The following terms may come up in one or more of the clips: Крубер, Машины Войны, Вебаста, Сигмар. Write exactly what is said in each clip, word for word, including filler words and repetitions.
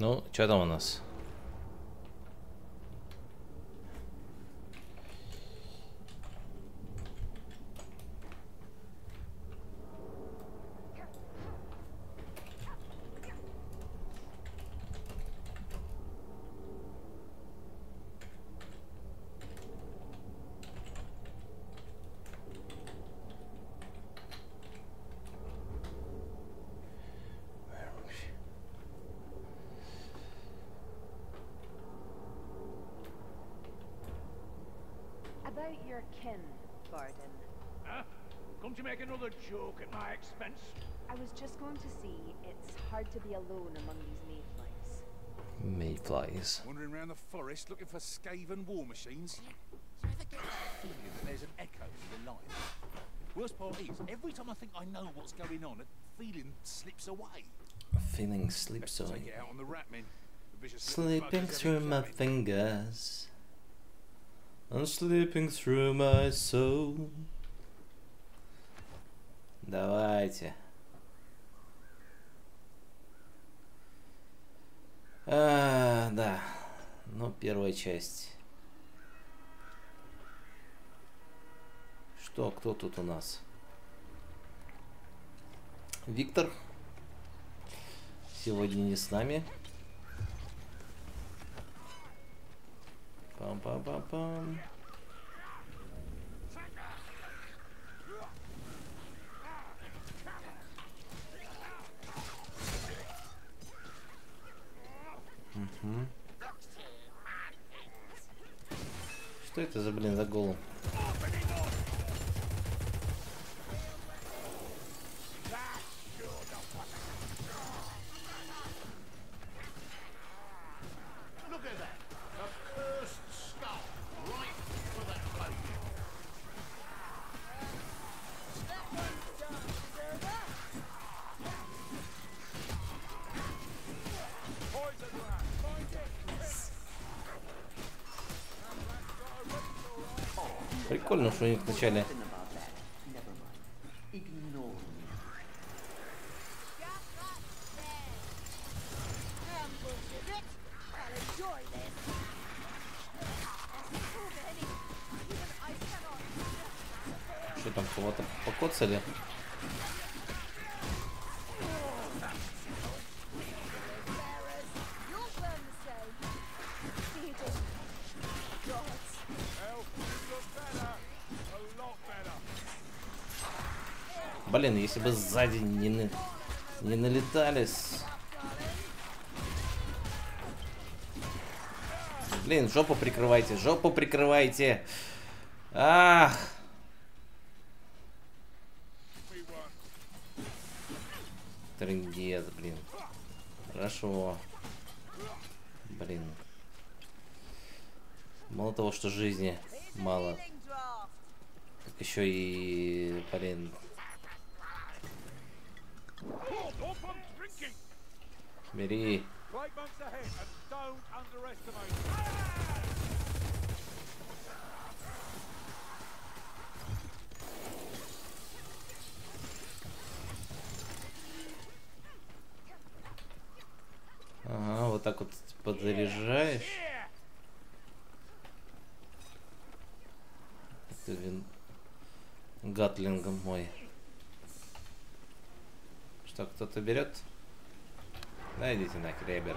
Ну, что там у нас? To be alone among these mayflies. Mayflies. Wandering around the forest looking for scaven war machines. I get the feeling that there's an echo in the line. Worst part is, every time I think I know what's going on, a feeling slips away. A feeling slips away. Get out on the ratmin. Slipping through my fingers. I'm slipping through my soul. Давайте. А, да, ну первая часть. Что, кто тут у нас? Виктор сегодня не с нами. Пам-пам-пам-пам. Угу. Что это за, блин, за голым? Прикольно, что у них вначале. Что там, кого-то покоцали? Блин, если бы сзади не, на... не налетались. Блин, жопу прикрывайте, жопу прикрывайте. Ах! Трындец, блин. Хорошо. Блин. Мало того, что жизни мало. Так еще и, блин... Бери. Ага, вот так вот подзаряжаешь. Это вин... Гатлингом мой. Что, кто-то берет? Да идите на Крубер.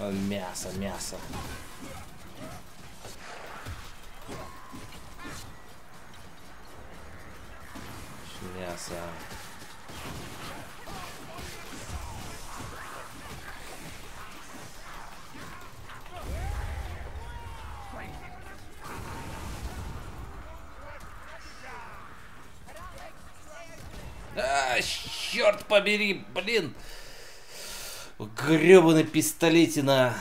Мясо, мясо. Мясо. А, черт побери, блин. Гребаный пистолетина.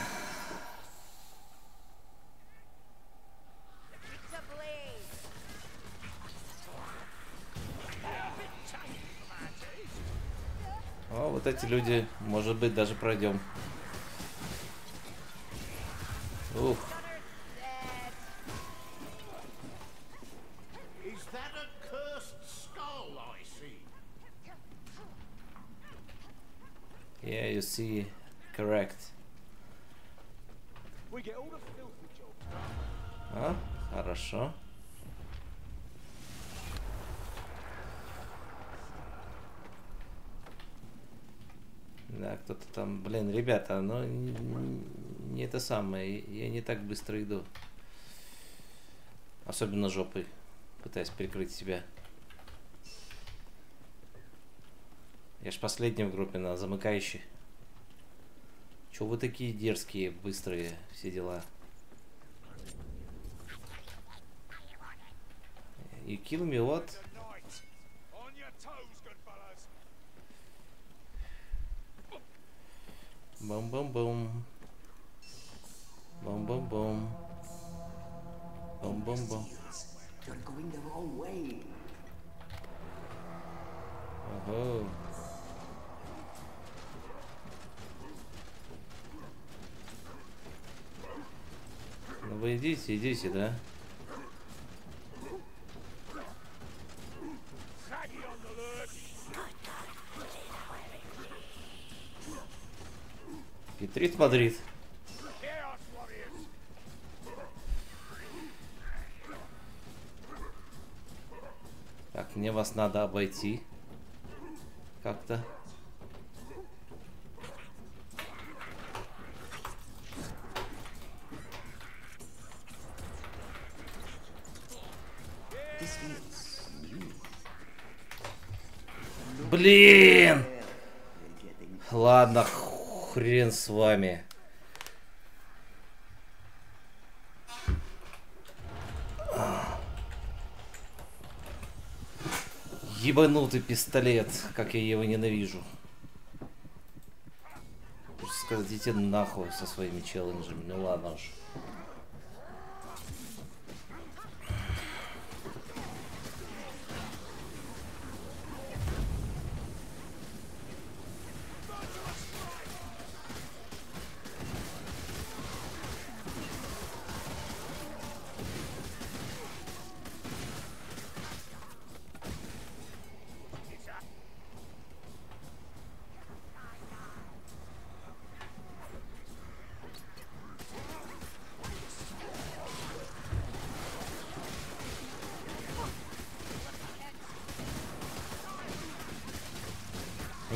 О, вот эти люди, может быть, даже пройдем. Ух. Yeah, you see, correct. А, хорошо. Да, кто-то там, блин, ребята, но не это самое, я не так быстро иду. Особенно жопой, пытаясь прикрыть себя. Я ж последний в группе, на замыкающий. Чё вы такие дерзкие, быстрые, все дела. You kill me, what? Бам-бам-бам. Бам-бам-бам. Бам-бам-бам. Ого. Ну вы идите, идите, да? Хитрит Мадрид. Так, мне вас надо обойти. Как-то. Блин! Ладно, хрен с вами. Ебанутый пистолет, как я его ненавижу. Скажите нахуй со своими челленджами, ну ладно уж.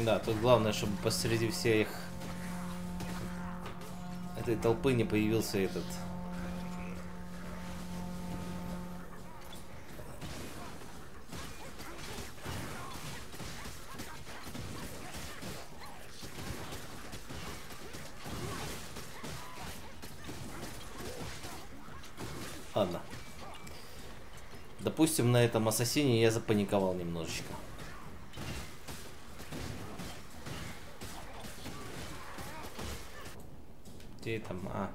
Да, тут главное, чтобы посреди всех этой толпы не появился этот. Ладно. Допустим, на этом ассасине я запаниковал немножечко. Где там? А.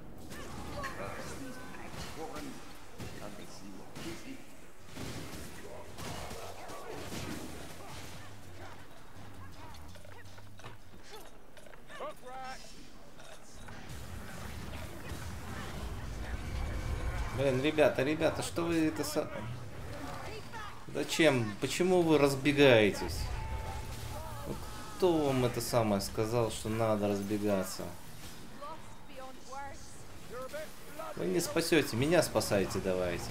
Блин, ребята, ребята, что вы это... Зачем? Почему вы разбегаетесь? Кто вам это самое сказал, что надо разбегаться? Вы не спасете, меня спасайте, давайте.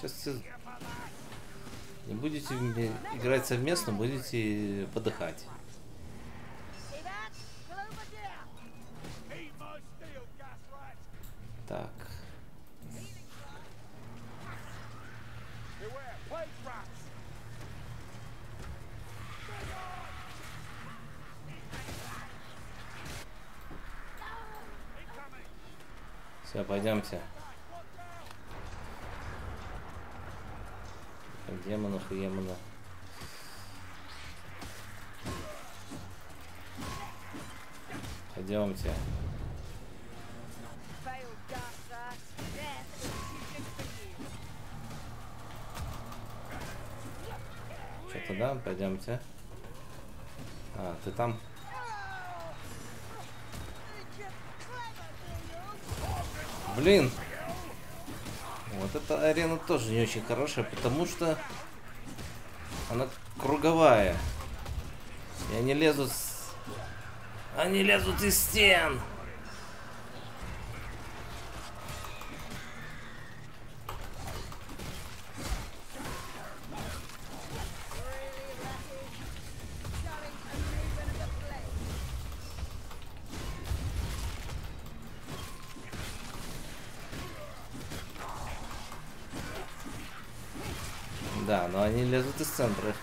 Сейчас... Не будете играть совместно, будете подыхать. Так. Все, пойдемте. Демона, хуемона. Пойдемте. Что-то да, пойдемте. А, ты там? Блин! Вот эта арена тоже не очень хорошая, потому что она круговая. И они лезут с... Они лезут из стен! Да, но они лезут из центра.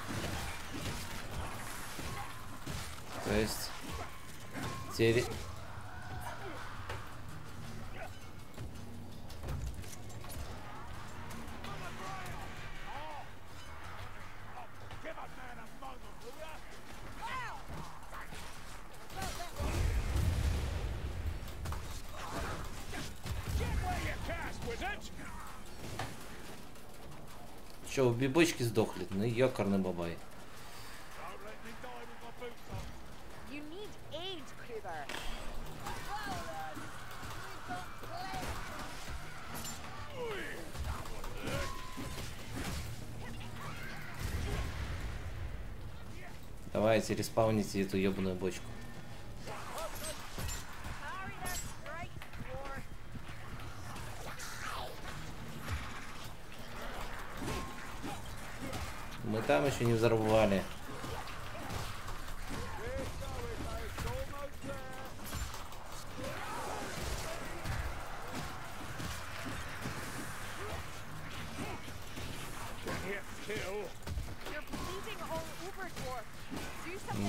То есть... Теперь... Че, обе бочки сдохли? Ну ёкарный бабай. Давайте респауните эту ёбаную бочку. Мы там еще не взорвали.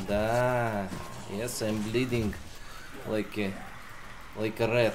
Да, yes, I'm bleeding like a, like a rat.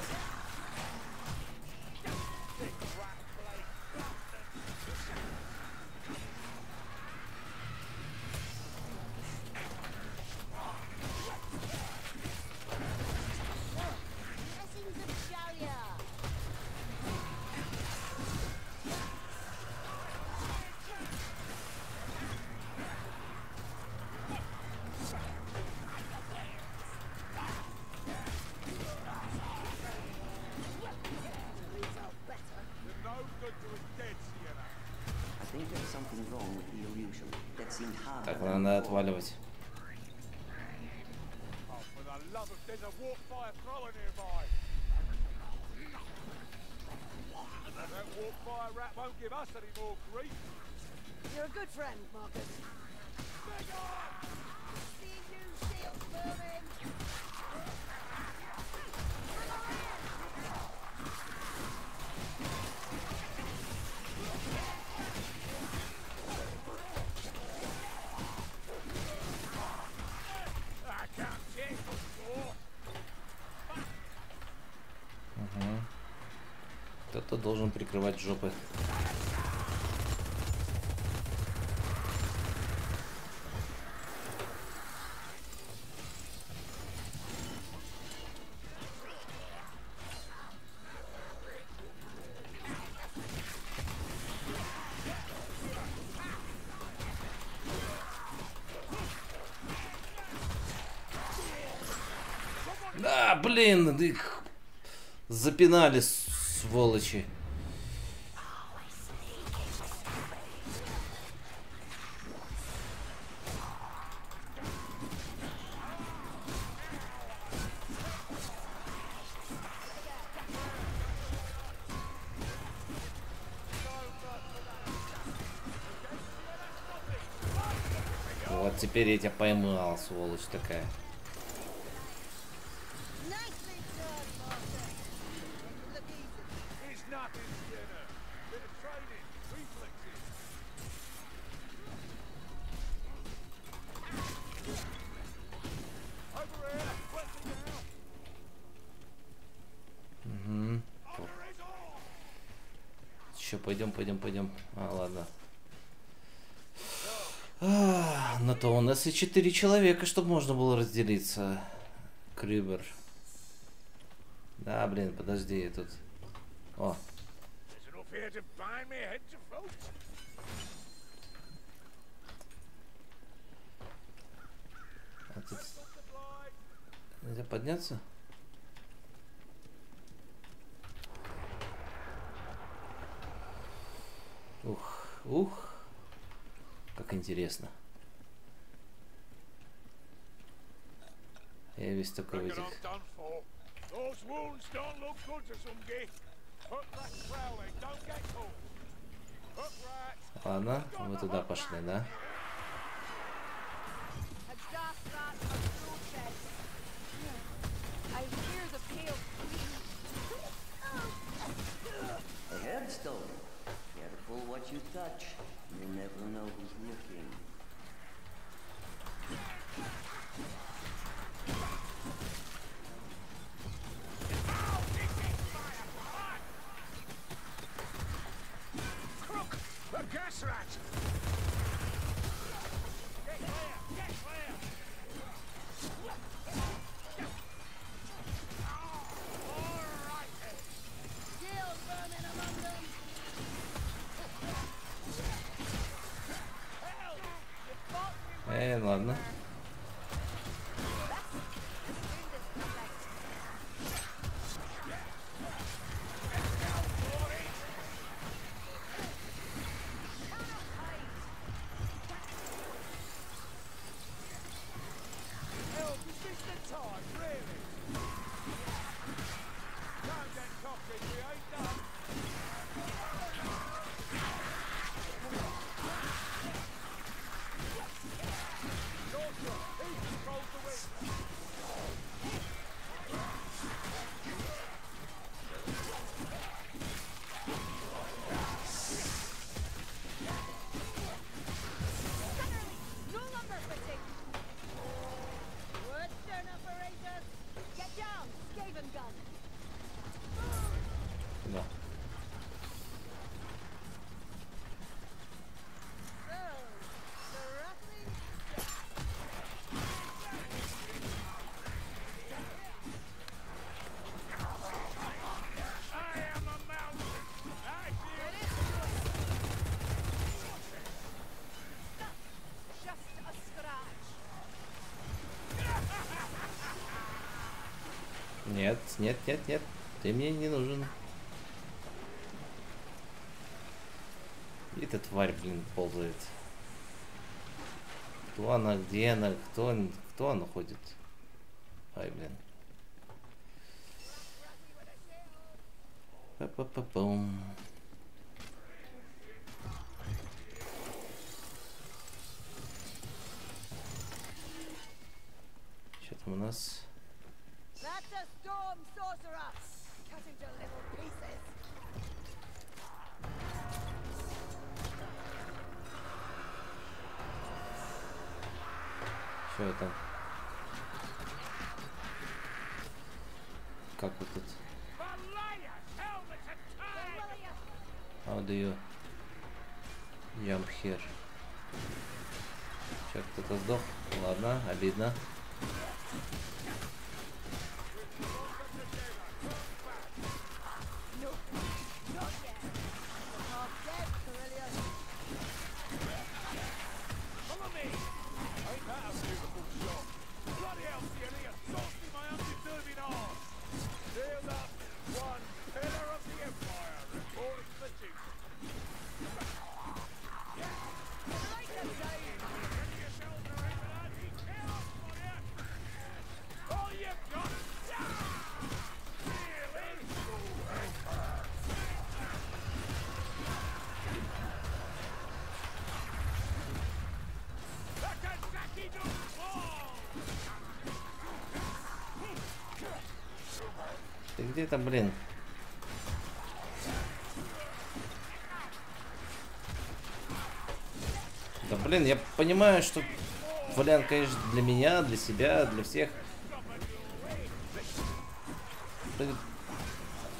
Так, надо отваливать. Кто-то должен прикрывать жопы. Да, блин, их запинали, сволочи. теперь я тебя поймал, сволочь такая. Пойдем, пойдем, пойдем. А, ладно. А, на то у нас и четыре человека, чтобы можно было разделиться. Крюбер. Да, блин, подожди, я тут. О. А тут... Нельзя подняться? Ух, ух, как интересно. Я весь такой в этих. Ладно, мы туда пошли, да? What you touch, you never know who's looking. Crook, a gas rat. Get clear, get clear. All right. Still burning among them. Э, ладно. Нет, нет, нет, нет, ты мне не нужен. И эта тварь, блин, ползает. Кто она, где она, кто, кто она ходит? Ай, блин. Па-па-па-пум. Что там у нас? Что это? Как вот тут? How do you jump here? Че, кто-то сдох? Ладно, обидно. где-то, блин. Да, блин, я понимаю, что вариант, конечно, для меня, для себя, для всех.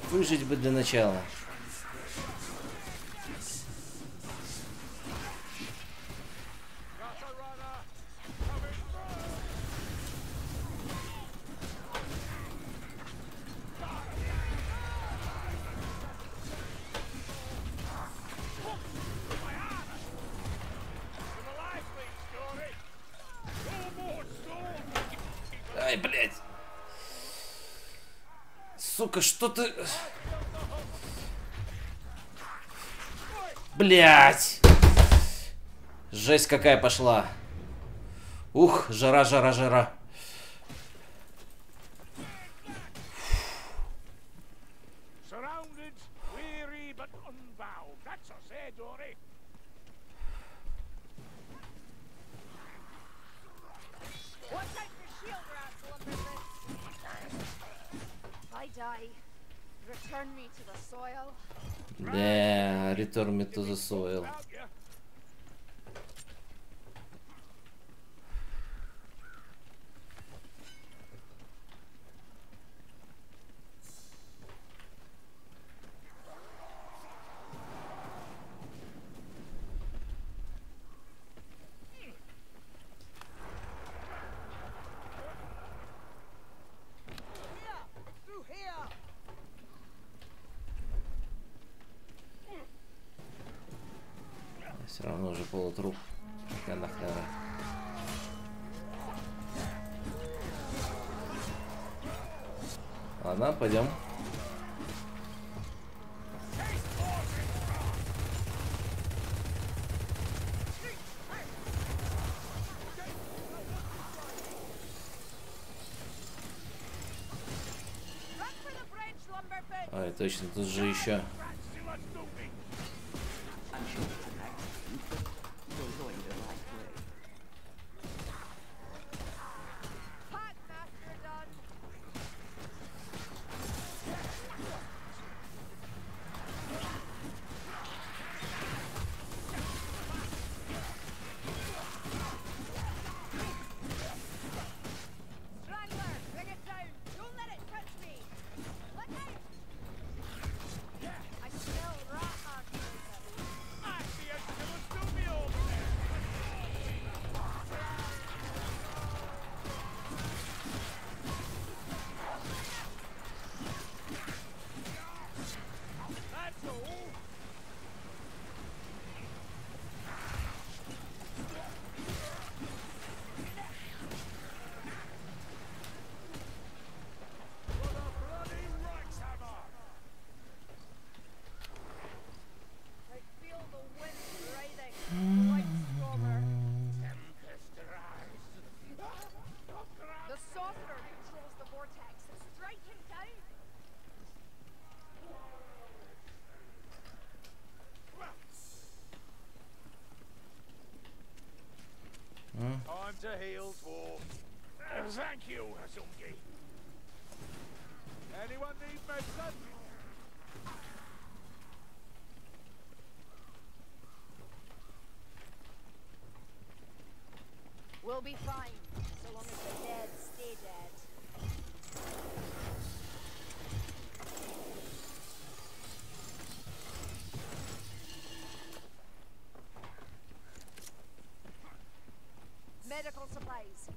Выжить бы для начала. Сука, что ты... Блять! Жесть какая пошла. Ух, жара, жара, жара. Да, return me to the soil. Все равно уже полутруп. Ладно, пойдем. Ой, точно, тут же еще. We'll be fine, so long as the dead stay dead. Medical supplies.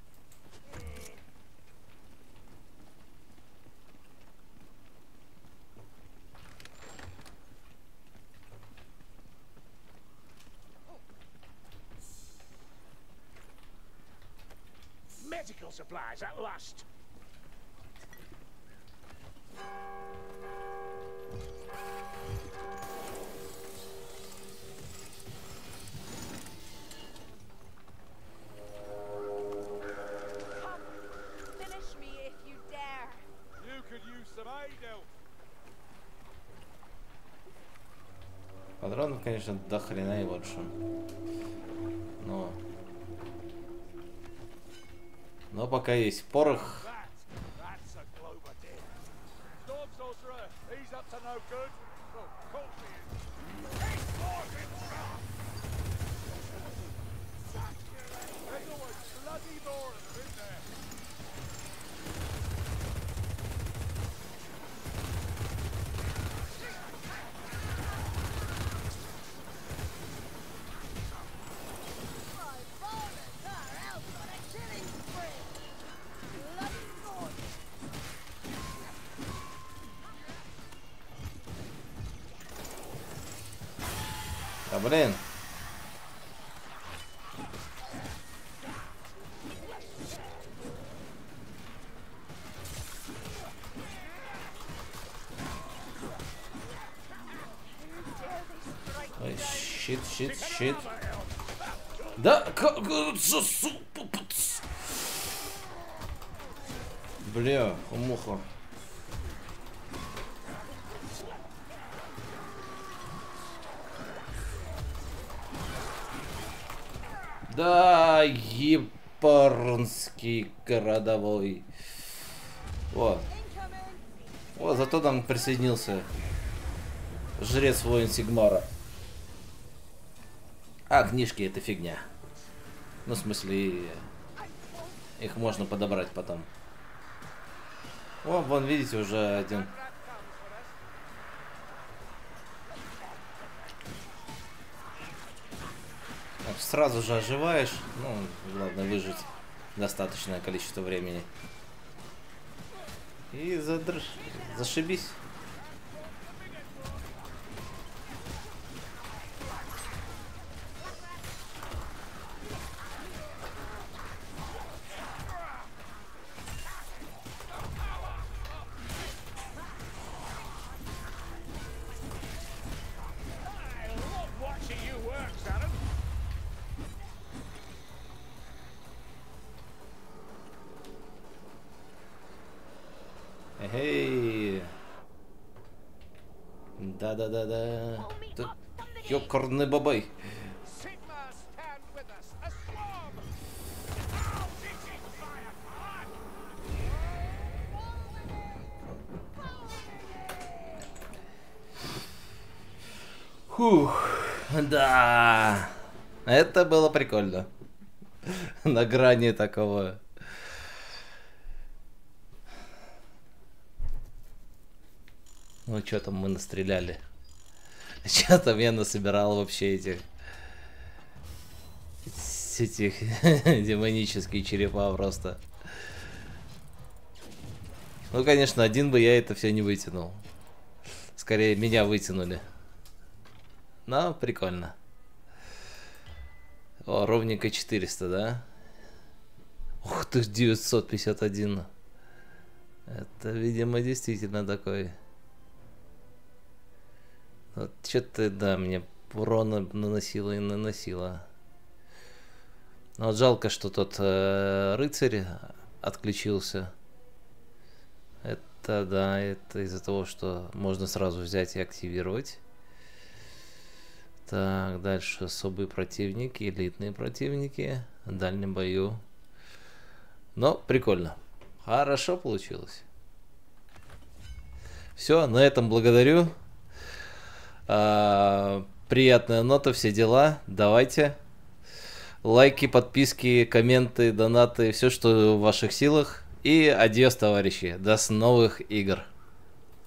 Medical supplies at last. Патронов, конечно, до хрена и больше. Но... Но пока есть порох. блин. Ой, щит, щит, щит. Да, как говорится, суп. Бля, умуха. Да, японский городовой. Вот. Вот, зато там присоединился жрец воин Сигмара. А, книжки это фигня. Ну, в смысле, их можно подобрать потом. О, вон, видите, уже один. Сразу же оживаешь, ну, главное выжить достаточное количество времени. И задрж... зашибись. Да-да-да-да. Ёкарный бабай. Фух, да. Это было прикольно. На грани такого. Ну что там мы настреляли? Что там я насобирал вообще этих... Этих демонические черепа просто. Ну, конечно, один бы я это все не вытянул. Скорее, меня вытянули. Но прикольно. О, ровненько четыреста, да? Ух ты, девятьсот пятьдесят один. Это, видимо, действительно такой... Вот что-то, да, мне урона наносило и наносило. Но вот жалко, что тот э, рыцарь отключился. Это, да, это из-за того, что можно сразу взять и активировать. Так, дальше особые противники, элитные противники в дальнем бою. Но прикольно. Хорошо получилось. Все, на этом благодарю. Uh, приятная нота, все дела. Давайте. Лайки, подписки, комменты, донаты, все, что в ваших силах. И адьос, товарищи. До новых игр.